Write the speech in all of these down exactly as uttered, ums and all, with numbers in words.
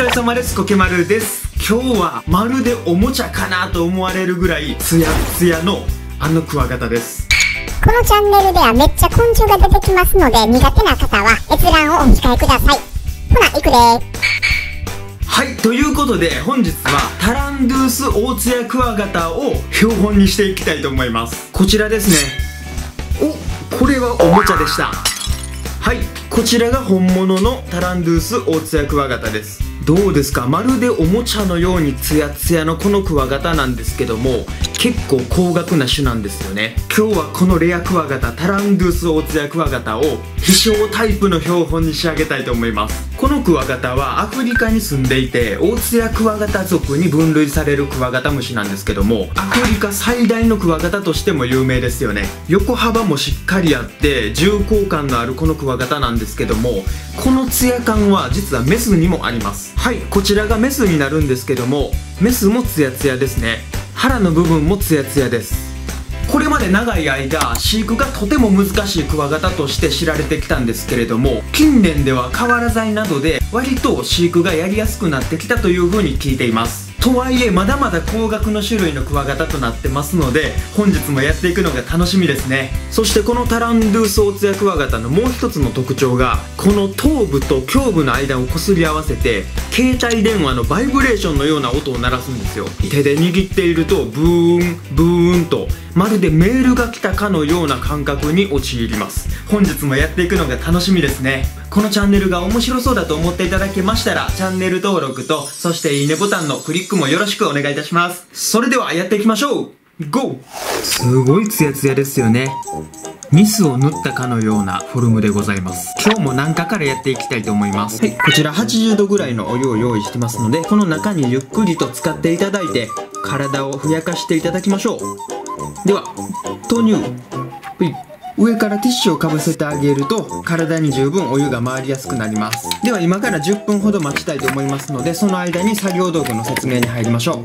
疲れ様です。コケマルです。今日はまるでおもちゃかなと思われるぐらいツヤツヤのあのクワガタです。このチャンネルではめっちゃ昆虫が出てきますので、苦手な方は閲覧をお控えください。ほな、いくでー。はい、ということで本日はタランドゥースオオツヤクワガタを標本にしていきたいと思います。こちらですね。お、これはおもちゃでした。はい、こちらが本物のタランドゥースオオツヤクワガタです。どうですか、まるでおもちゃのようにツヤツヤのこのクワガタなんですけども、結構高額な種なんですよね。今日はこのレアクワガタ、タランドゥースオオツヤクワガタを希少タイプの標本に仕上げたいと思います。このクワガタはアフリカに住んでいて、オオツヤクワガタ属に分類されるクワガタムシなんですけども、アフリカ最大のクワガタとしても有名ですよね。横幅もしっかりあって重厚感のあるこのクワガタなんですけども、このツヤ感は実はメスにもあります。はい、こちらがメスになるんですけども、メスもツヤツヤですね。腹の部分もツヤツヤです。これまで長い間飼育がとても難しいクワガタとして知られてきたんですけれども、近年では瓦材などで割と飼育がやりやすくなってきたというふうに聞いています。とはいえまだまだ高額の種類のクワガタとなってますので、本日もやっていくのが楽しみですね。そしてこのタランドゥースオオツヤクワガタのもう一つの特徴が、この頭部と胸部の間をこすり合わせて携帯電話のバイブレーションのような音を鳴らすんですよ。手で握っているとブーンブーンと、まるでメールが来たかのような感覚に陥ります。本日もやっていくのが楽しみですね。このチャンネルが面白そうだと思っていただけましたら、チャンネル登録と、そしていいねボタンのクリックもよろしくお願いいたします。それではやっていきましょう。 ゴー! すごいツヤツヤですよね。ニスを塗ったかのようなフォルムでございます。今日も何かからやっていきたいと思います。はい、こちらはちじゅうどぐらいのお湯を用意してますので、この中にゆっくりと使っていただいて体をふやかしていただきましょう。では豆乳、上からティッシュをかぶせてあげると体に十分お湯が回りやすくなります。では今からじゅっぷんほど待ちたいと思いますので、その間に作業道具の説明に入りましょう。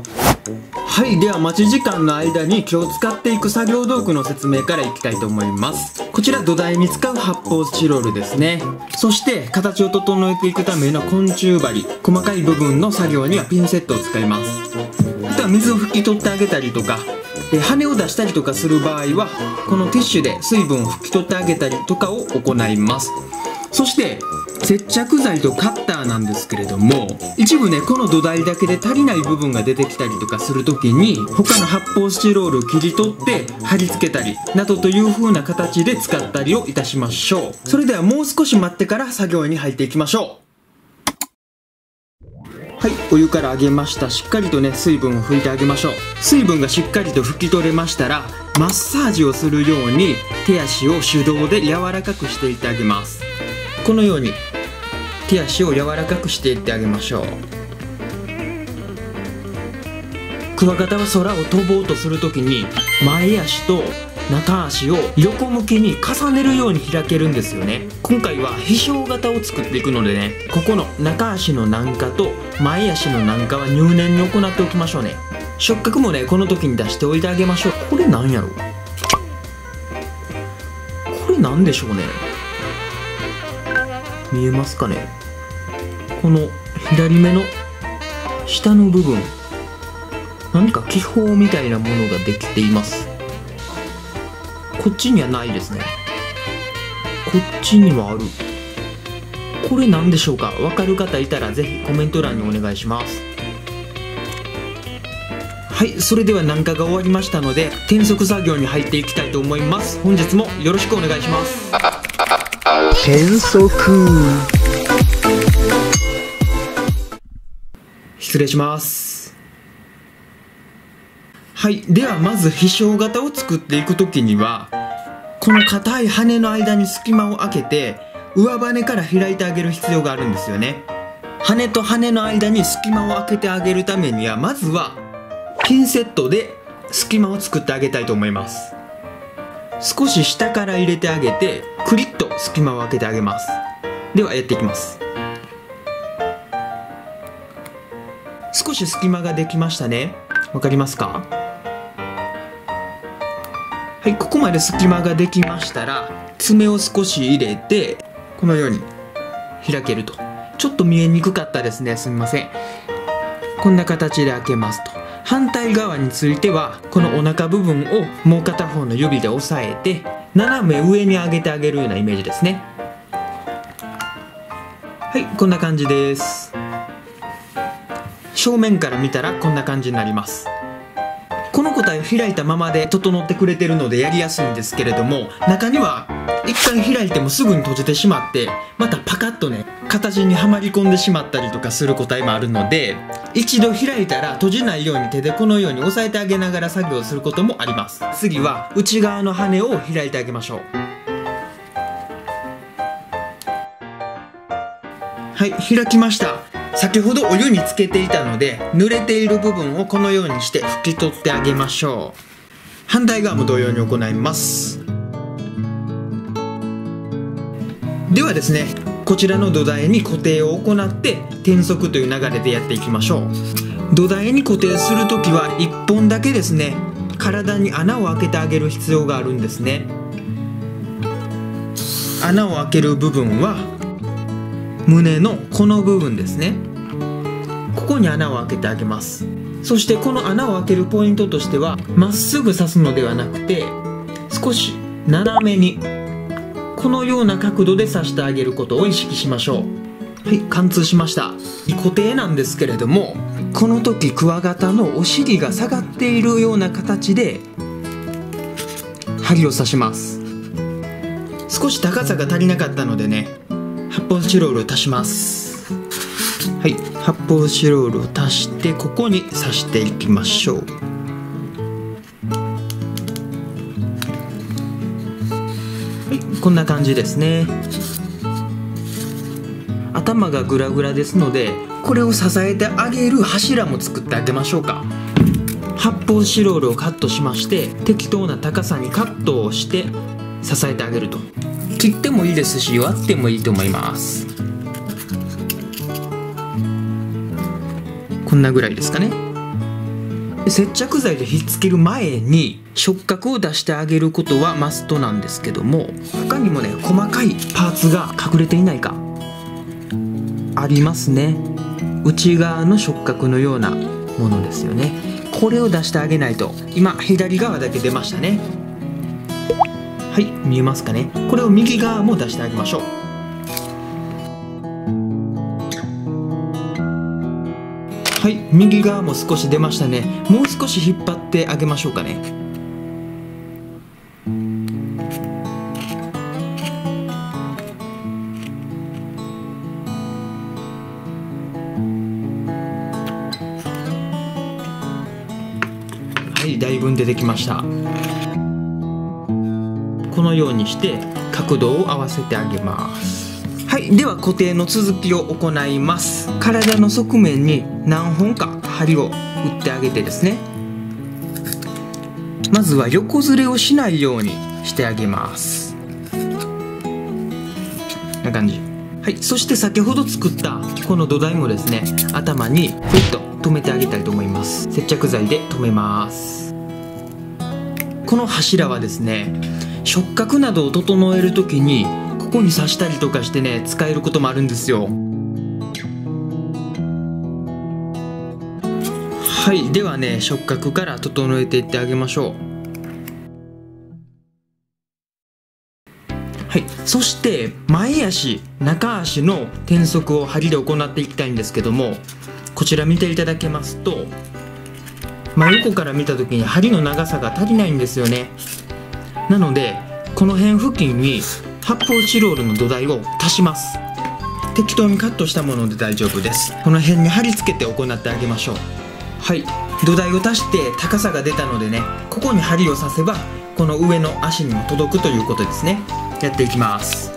はい、では待ち時間の間に今日使っていく作業道具の説明からいきたいと思います。こちら土台に使う発泡スチロールですね。そして形を整えていくための昆虫針、細かい部分の作業にはピンセットを使います。あとは水を拭き取ってあげたりとか、え羽を出したりとかする場合はこのティッシュで水分を拭き取ってあげたりとかを行います。そして接着剤とカッターなんですけれども、一部ね、この土台だけで足りない部分が出てきたりとかするときに、他の発泡スチロールを切り取って貼り付けたりなどという風な形で使ったりをいたしましょう。それではもう少し待ってから作業に入っていきましょう。はい、お湯からあげました。しっかりとね、水分を拭いてあげましょう。水分がしっかりと拭き取れましたら、マッサージをするように手足を手動で柔らかくしていってあげます。このように手足を柔らかくしていってあげましょう。クワガタは空を飛ぼうとするときに前足と中足を横向きに重ねるように開けるんですよね。今回は飛翔型を作っていくのでね、ここの中足の軟化と前足の軟化は入念に行っておきましょうね。触覚もね、この時に出しておいてあげましょう。これなんやろ、これなんでしょうね。見えますかね、この左目の下の部分、何か気泡みたいなものができています。こっちにはないですね。こっちにはある。これなんでしょうか、わかる方いたらぜひコメント欄にお願いします。はい、それでは軟化が終わりましたので転足作業に入っていきたいと思います。本日もよろしくお願いします。転足、失礼します。はい、ではまず飛翔型を作っていく時には、この硬い羽の間に隙間を空けて上羽から開いてあげる必要があるんですよね。羽と羽の間に隙間を空けてあげるためには、まずはピンセットで隙間を作ってあげたいと思います。少し下から入れてあげてクリッと隙間を空けてあげます。ではやっていきます。少し隙間ができましたね。わかりますか。はい、ここまで隙間ができましたら爪を少し入れてこのように開けると、ちちょっと見えにくかったですね、すみません。こんな形で開けますと、反対側についてはこのお腹部分をもう片方の指で押さえて斜め上に上げてあげるようなイメージですね。はい、こんな感じです。正面から見たらこんな感じになります。この個体を開いたままで整ってくれてるのでやりやすいんですけれども、中には一回開いてもすぐに閉じてしまってまたパカッとね形にはまり込んでしまったりとかする個体もあるので、一度開いたら閉じないように手でこのように押さえてあげながら作業することもあります。次は内側の羽を開いてあげましょう。はい、開きました。先ほどお湯につけていたので濡れている部分をこのようにして拭き取ってあげましょう。反対側も同様に行います。ではですね、こちらの土台に固定を行って転足という流れでやっていきましょう。土台に固定するときはいっぽんだけですね、体に穴を開けてあげる必要があるんですね。穴を開ける部分は胸のこの部分ですね。ここに穴を開けてあげます。そしてこの穴を開けるポイントとしては、まっすぐ刺すのではなくて少し斜めにこのような角度で刺してあげることを意識しましょう。はい、貫通しました。固定なんですけれども、この時クワガタのお尻が下がっているような形で針を刺します。少し高さが足りなかったのでね、発泡スチロールを足します。はい、発泡スチロールを足してここに刺していきましょう。はい、こんな感じですね。頭がグラグラですのでこれを支えてあげる柱も作ってあげましょうか。発泡スチロールをカットしまして、適当な高さにカットをして支えてあげると。切ってもいいですし割ってもいいと思います。こんなぐらいですかね。接着剤でひっつける前に触覚を出してあげることはマストなんですけども、他にもね細かいパーツが隠れていないかありますね。内側の触覚のようなものですよね。これを出してあげないと。今左側だけ出ましたね。はい、見えますかね。これを右側も出してあげましょう。はい、右側も少し出ましたね。もう少し引っ張ってあげましょうかね。はい、だいぶ出てきました。このようにして角度を合わせてあげます。はい、では固定の続きを行います。体の側面に何本か針を打ってあげてですね、まずは横ずれをしないようにしてあげます。こんな感じ。はい、そして先ほど作ったこの土台もですね、頭にグッと留めてあげたいと思います。接着剤で留めます。この柱はですね、触覚などを整えるときにここに刺したりとかしてね使えることもあるんですよ。はい、ではね触覚から整えていってあげましょう。はい、そして前足中足の転足を針で行っていきたいんですけども、こちら見ていただけますと真横から見たときに針の長さが足りないんですよね。なのでこの辺付近に発泡スチロールの土台を足します。適当にカットしたもので大丈夫です。この辺に貼り付けて行ってあげましょう。はい、土台を足して高さが出たのでね、ここに針を刺せばこの上の足にも届くということですね。やっていきます。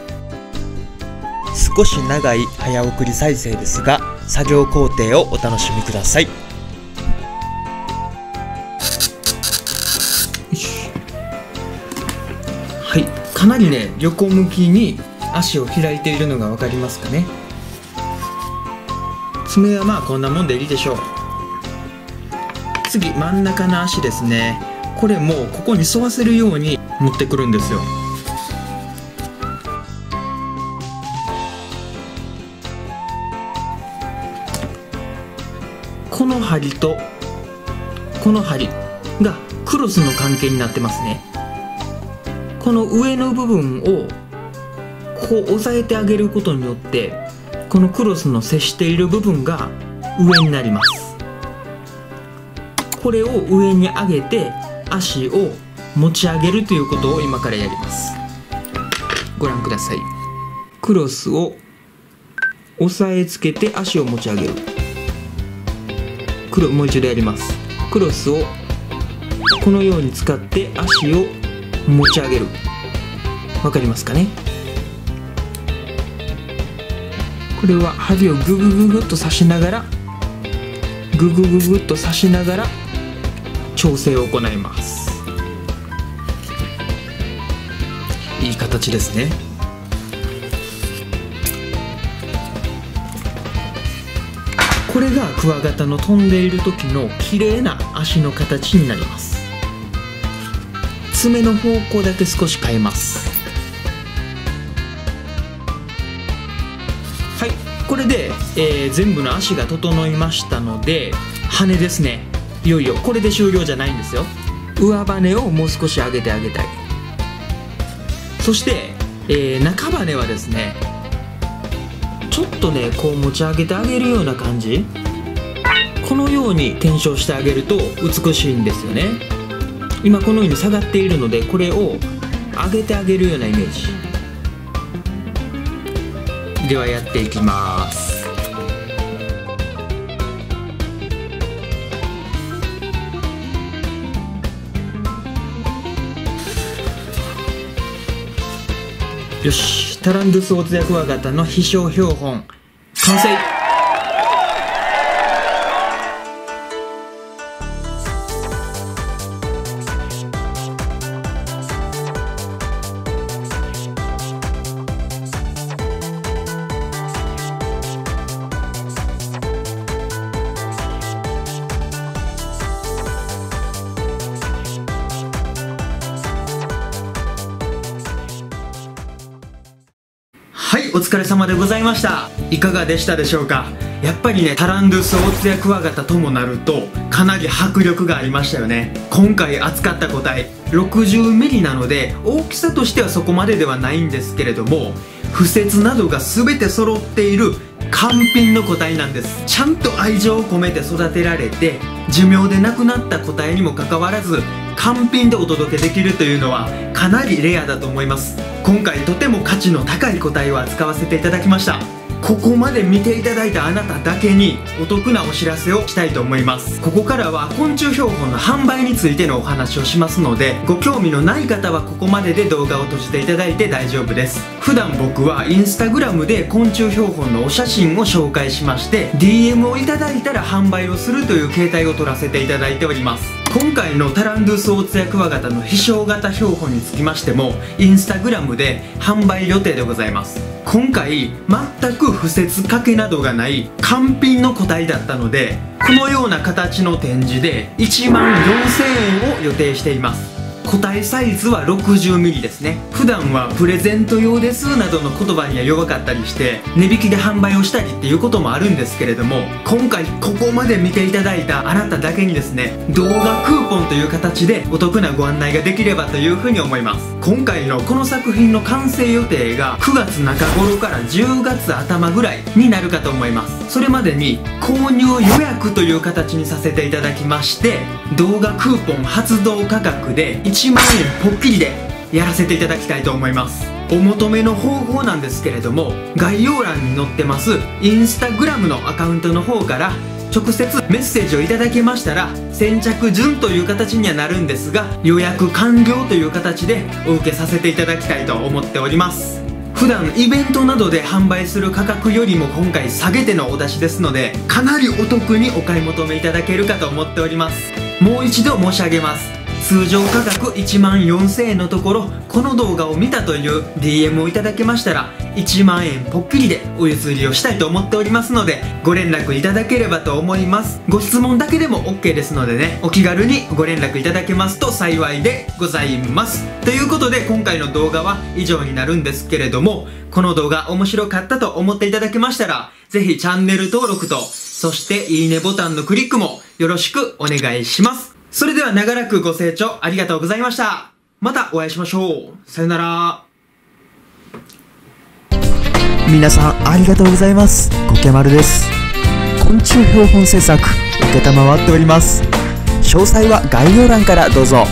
少し長い早送り再生ですが、作業工程をお楽しみください。はい、かなりね横向きに足を開いているのが分かりますかね。爪はまあこんなもんでいいでしょう。次真ん中の足ですね。これもここに沿わせるように持ってくるんですよ。この針とこの針がクロスの関係になってますね。この上の部分をここを押さえてあげることによって、このクロスの接している部分が上になります。これを上に上げて足を持ち上げるということを今からやります。ご覧ください。クロスを押さえつけて足を持ち上げる。もう一度やります。クロスをこのように使って足を持ち上げる。わかりますかね。これは針をググググッと刺しながらググググッと刺しながら調整を行います。いい形ですね。これがクワガタの飛んでいる時の綺麗な足の形になります。爪の方向だけ少し変えます。はい、これで、えー、全部の足が整いましたので、羽ですね。いよいよこれで終了じゃないんですよ。上羽をもう少し上げてあげたい。そして、えー、中羽はですね、ちょっとねこう持ち上げてあげるような感じ、このように転生してあげると美しいんですよね。今このように下がっているので、これを上げてあげるようなイメージではやっていきます。よし、タランドゥスオオツヤクワガタの飛翔標本完成。はい、お疲れ様でございました。いかがでしたでしょうか。やっぱりね、タランドゥスオオツヤクワガタともなると、かなり迫力がありましたよね。今回扱った個体、ろくじゅうミリなので、大きさとしてはそこまでではないんですけれども、付設などが全て揃っている完品の個体なんです。ちゃんと愛情を込めて育てられて、寿命で亡くなった個体にもかかわらず、完品でお届けできるというのはかなりレアだと思います。今回とても価値の高い個体を扱わせていただきました。ここまで見ていただいたあなただけにお得なお知らせをしたいと思います。ここからは昆虫標本の販売についてのお話をしますので、ご興味のない方はここまでで動画を閉じていただいて大丈夫です。普段僕はインスタグラムで昆虫標本のお写真を紹介しまして、 ディーエム をいただいたら販売をするという形態を取らせていただいております。今回のタランドゥスオオツヤクワガタの飛翔型標本につきましても、インスタグラムで販売予定でございます。今回全く付設掛けなどがない完品の個体だったので、このような形の展示でいちまんよんせんえんを予定しています。個体サイズは ろくじゅうミリ ですね。普段はプレゼント用ですなどの言葉には弱かったりして、値引きで販売をしたりっていうこともあるんですけれども、今回ここまで見ていただいたあなただけにですね、動画クーポンという形でお得なご案内ができればというふうに思います。今回のこの作品の完成予定がくがつなかごろからじゅうがつあたまぐらいになるかと思います。それまでに購入予約という形にさせていただきまして、動画クーポン発動価格でいちまんえんぽっきりでやらせていただきたいと思います。お求めの方法なんですけれども、概要欄に載ってますインスタグラムのアカウントの方から直接メッセージをいただけましたら、先着順という形にはなるんですが、予約完了という形でお受けさせていただきたいと思っております。普段イベントなどで販売する価格よりも今回下げてのお出しですので、かなりお得にお買い求めいただけるかと思っております。もう一度申し上げます。通常価格いちまんよんせんえんのところ、この動画を見たという ディーエム をいただけましたらいちまんえんぽっきりでお譲りをしたいと思っておりますので、ご連絡いただければと思います。ご質問だけでも オーケー ですのでね、お気軽にご連絡いただけますと幸いでございます。ということで今回の動画は以上になるんですけれども、この動画面白かったと思っていただけましたら、ぜひチャンネル登録とそしていいねボタンのクリックもよろしくお願いします。それでは長らくご清聴ありがとうございました。またお会いしましょう。さよなら。皆さんありがとうございます。こけまるです。昆虫標本制作、承っております。詳細は概要欄からどうぞ。